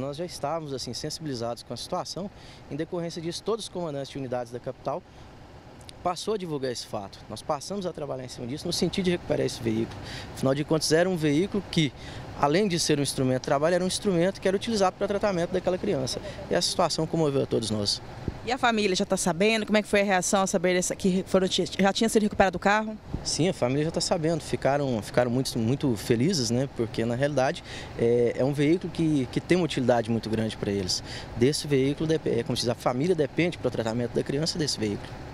Nós já estávamos assim, sensibilizados com a situação, em decorrência disso todos os comandantes de unidades da capital passou a divulgar esse fato. Nós passamos a trabalhar em cima disso no sentido de recuperar esse veículo. Afinal de contas, era um veículo que, além de ser um instrumento de trabalho, era um instrumento que era utilizado para tratamento daquela criança. E essa situação comoveu a todos nós. E a família já está sabendo? Como é que foi a reação a saber que já tinha sido recuperado o carro? Sim, a família já está sabendo. Ficaram muito felizes, né? Porque, na realidade, é um veículo que tem uma utilidade muito grande para eles. Desse veículo, como se diz, a família depende para o tratamento da criança desse veículo.